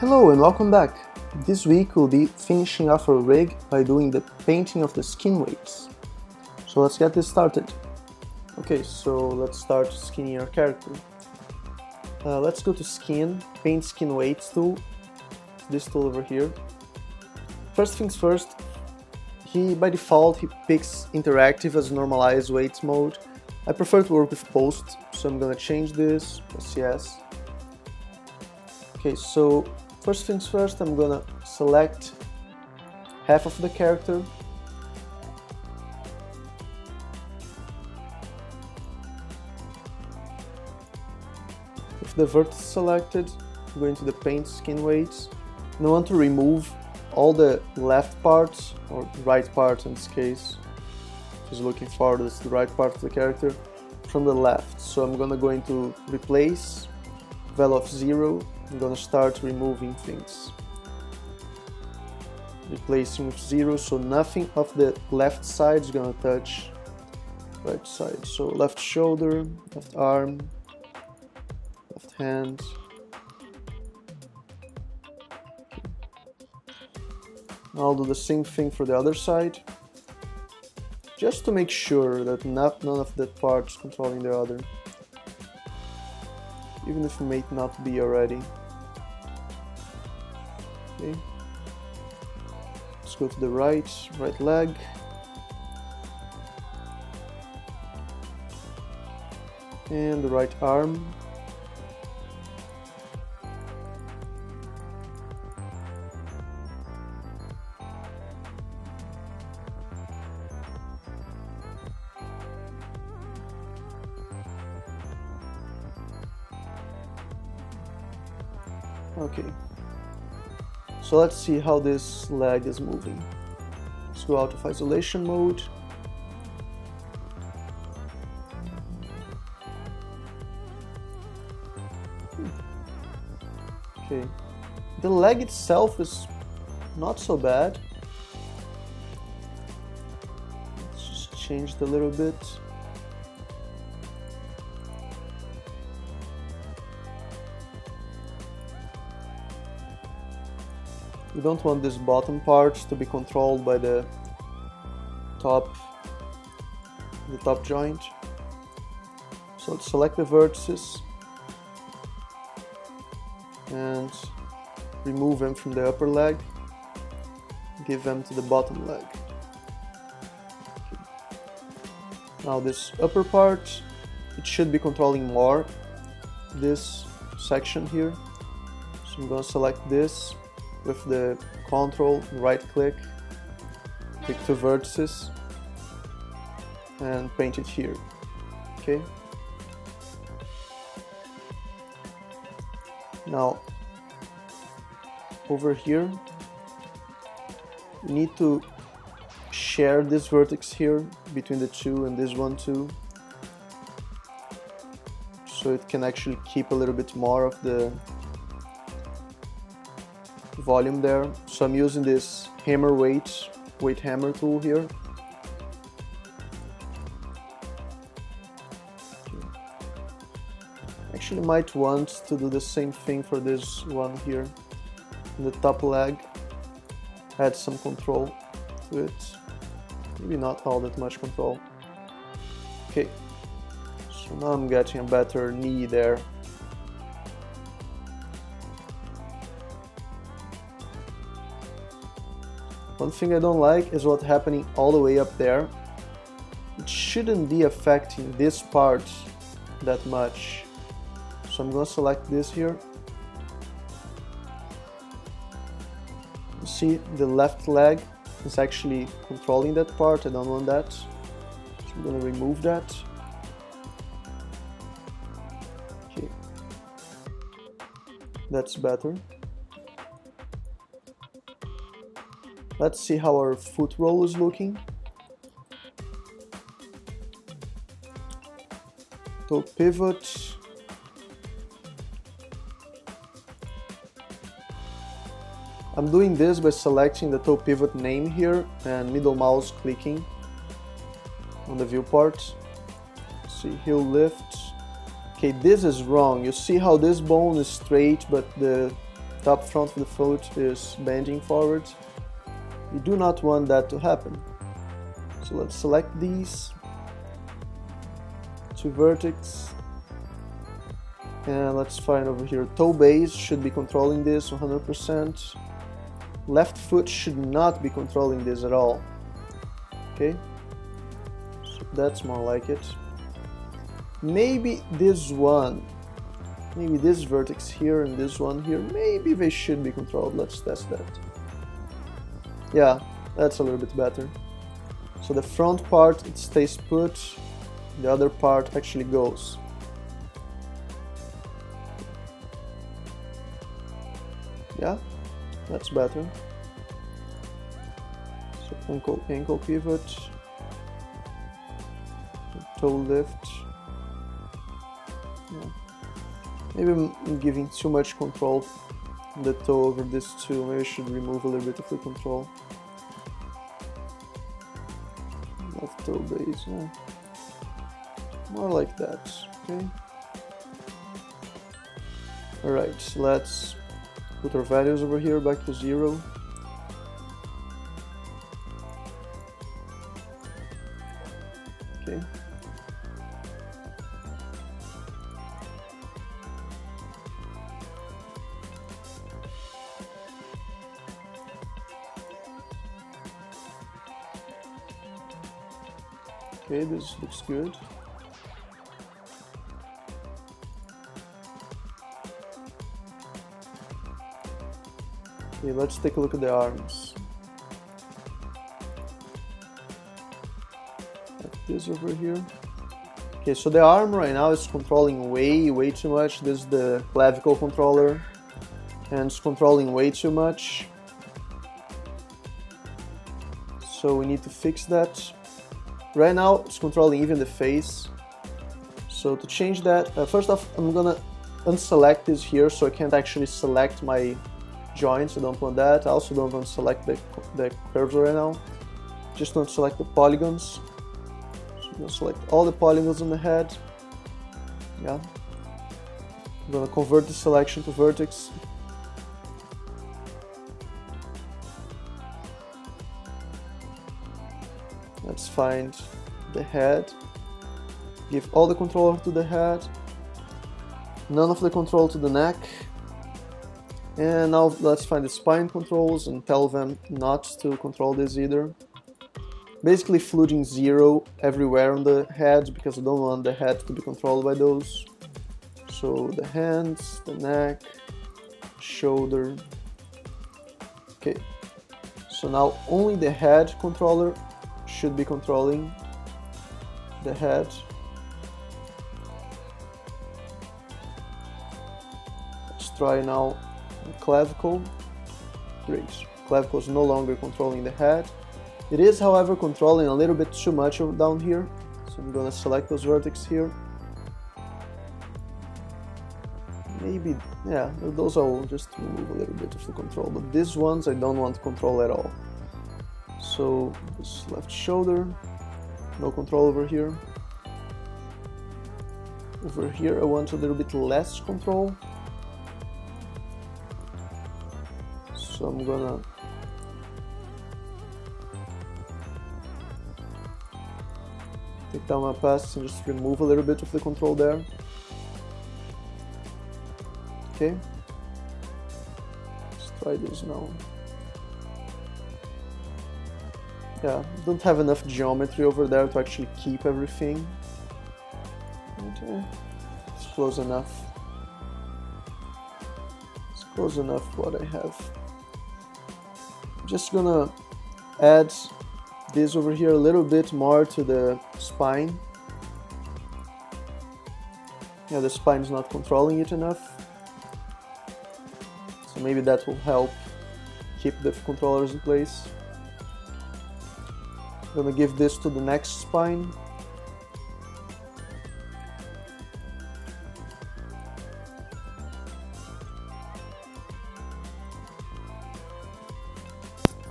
Hello and welcome back! This week we'll be finishing off our rig by doing the painting of the skin weights. So let's get this started. Okay, so let's start skinning our character. Let's go to Skin, Paint Skin Weights tool, this tool over here. First things first, by default he picks Interactive as Normalize Weights mode. I prefer to work with Post, so I'm gonna change this, press yes. Okay, so first things first, I'm gonna select half of the character. With the vertex selected, go into the paint skin weights. And I want to remove all the left parts, or right parts in this case. Just looking forward, that's the right part of the character, from the left. So I'm gonna go into replace, val of 0. I'm gonna start removing things, replacing with 0, so nothing of the left side is gonna touch right side. So left shoulder, left arm, left hand. I'll do the same thing for the other side, just to make sure that none of the parts controlling the other, even if it may not be already. Okay. Let's go to the right leg. And the right arm. Okay, so let's see how this leg is moving. Let's go out of isolation mode. Okay, the leg itself is not so bad. Let's just change it a little bit. We don't want this bottom part to be controlled by the top joint. So let's select the vertices and remove them from the upper leg, give them to the bottom leg. Okay. Now this upper part, it should be controlling more this section here. So I'm gonna select this with the control, right click, pick two vertices and paint it here. Okay. Now over here we need to share this vertex here between the two and this one too, so it can actually keep a little bit more of the volume there. So I'm using this hammer weight hammer tool here. Okay. Actually might want to do the same thing for this one here in the top leg, add some control to it, maybe not all that much control. Okay, so now I'm getting a better knee there. One thing I don't like is what's happening all the way up there. It shouldn't be affecting this part that much. So I'm gonna select this here. You see the left leg is actually controlling that part, I don't want that. So I'm gonna remove that. Okay. That's better. Let's see how our foot roll is looking. Toe pivot. I'm doing this by selecting the toe pivot name here and middle mouse clicking on the viewport. See, heel lift. Okay, this is wrong. You see how this bone is straight, but the The up front of the foot is bending forward. We do not want that to happen. So let's select these two vertices and let's find over here toe base should be controlling this 100%. Left foot should not be controlling this at all. Okay, so that's more like it. Maybe this vertex here and this one here, maybe they should be controlled. Let's test that. Yeah, that's a little bit better. So the front part, it stays put, the other part actually goes. Yeah, that's better. So ankle pivot, toe lift. Yeah. Maybe I'm giving too much control the toe over this too. Maybe I should remove a little bit of the control. Left toe base, yeah. More like that, okay? Alright, so let's put our values over here back to 0. Okay. Okay, this looks good. Okay, let's take a look at the arms. Like this over here. Okay, so the arm right now is controlling way too much. This is the clavicle controller and it's controlling way too much. So we need to fix that. Right now, it's controlling even the face. So to change that, first off, I'm gonna unselect this here so I can't actually select my joints. I don't want that. I also don't want to select the curves right now. Just don't select the polygons. So I'm gonna select all the polygons on the head. Yeah. I'm gonna convert the selection to vertex. Let's find the head, give all the control to the head, none of the control to the neck, and now let's find the spine controls and tell them not to control this either. Basically flooding 0 everywhere on the head because I don't want the head to be controlled by those. So the hands, the neck, shoulder. Okay, so now only the head controller should be controlling the head. Let's try now the clavicle. Great. Clavicle is no longer controlling the head. It is, however, controlling a little bit too much down here. So I'm gonna select those vertices here. Maybe, yeah, those I'll just remove a little bit of the control, but these ones I don't want control at all. So this left shoulder, no control over here. Over here I want a little bit less control. So I'm gonna take down my pass and just remove a little bit of the control there. Okay. Let's try this now. Yeah, don't have enough geometry over there to actually keep everything. Okay, it's close enough. It's close enough what I have. I'm just gonna add this over here a little bit more to the spine. Yeah, the spine's not controlling it enough. So maybe that will help keep the controllers in place. I'm gonna give this to the next spine.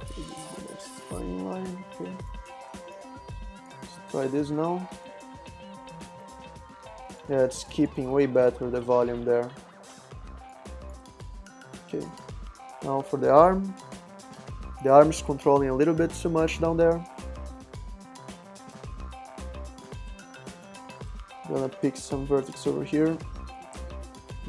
This is the next spine line. Okay. Let's try this now. Yeah, it's keeping way better the volume there. Okay, now for the arm. The arm is controlling a little bit too much down there. I'm gonna pick some vertex over here,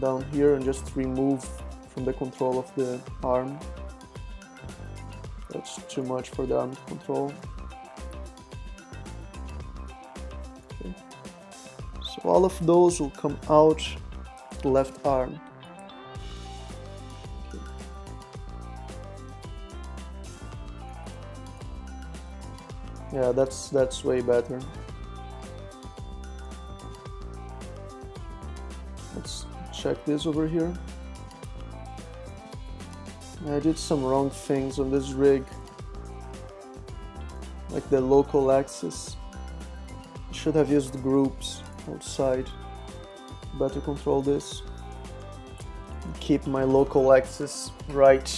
down here, and just remove from the control of the arm. That's too much for the arm to control. Okay. So all of those will come out the left arm. Okay. Yeah, that's way better. Let's check this over here. I did some wrong things on this rig, like the local axis. I should have used groups outside. Better control this. Keep my local axis right.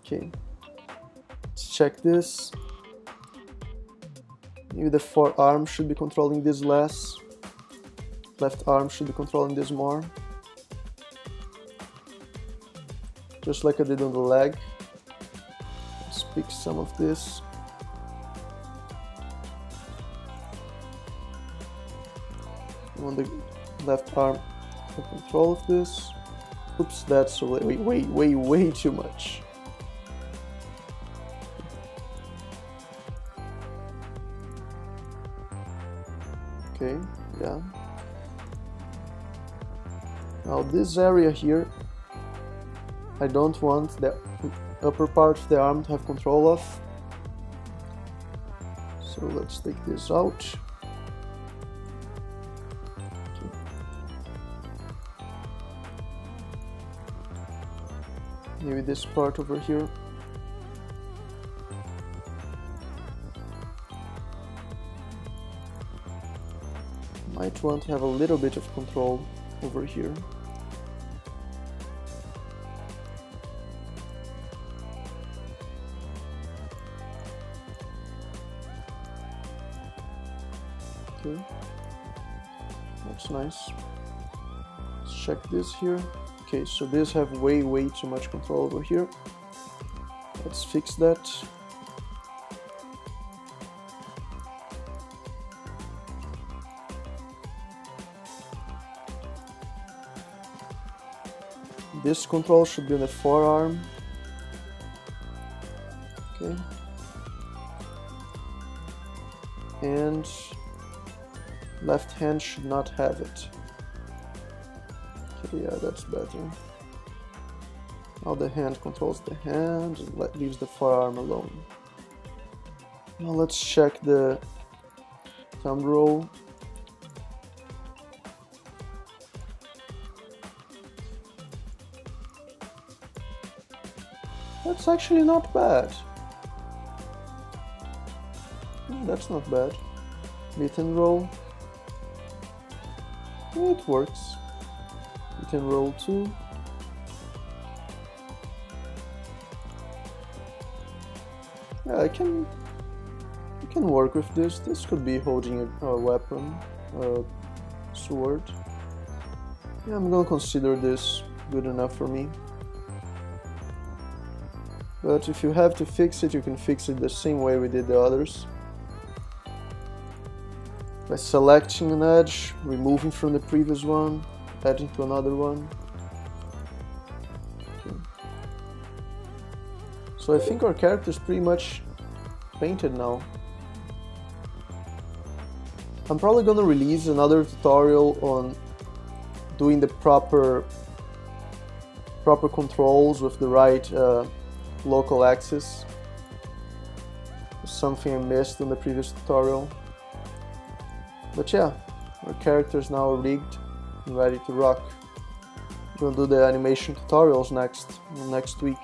Okay. Let's check this. Maybe the forearm should be controlling this less. Left arm should be controlling this more. Just like I did on the leg. Let's pick some of this. On the left arm, the control of this. Oops, that's way too much. Okay, yeah. Now this area here, I don't want the upper part of the arm to have control of. So let's take this out. Okay. Maybe this part over here. Might want to have a little bit of control over here. That's nice. Let's check this here. Okay, so these have way too much control over here. Let's fix that. This control should be on the forearm. Okay. And left hand should not have it. Okay, yeah, that's better. Now the hand controls the hand and leaves the forearm alone. Now let's check the thumb roll. That's actually not bad. That's not bad. Mitten roll. It works. You can roll too. Yeah, I can work with this. This could be holding a weapon, a sword. Yeah, I'm gonna consider this good enough for me. But if you have to fix it, you can fix it the same way we did the others. By selecting an edge, removing from the previous one, adding to another one. Okay. So I think our character is pretty much painted now. I'm probably gonna release another tutorial on doing the proper controls with the right local axis. Something I missed in the previous tutorial. But yeah, our character is now rigged and ready to rock. We're gonna do the animation tutorials next week.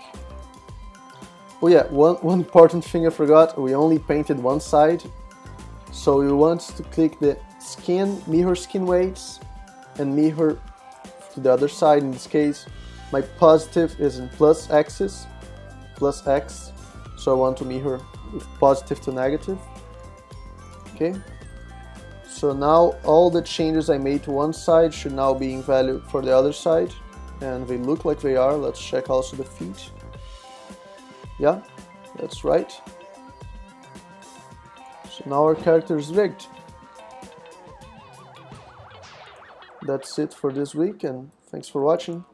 Oh yeah, one important thing I forgot, we only painted one side. So you want to click the skin, mirror skin weights, and mirror to the other side. In this case, my positive is in plus axis, plus X. So I want to mirror with positive to negative. Okay. So now all the changes I made to one side should now be in value for the other side, and they look like they are. Let's check also the feet. Yeah, that's right. So now our character is rigged. That's it for this week, and thanks for watching.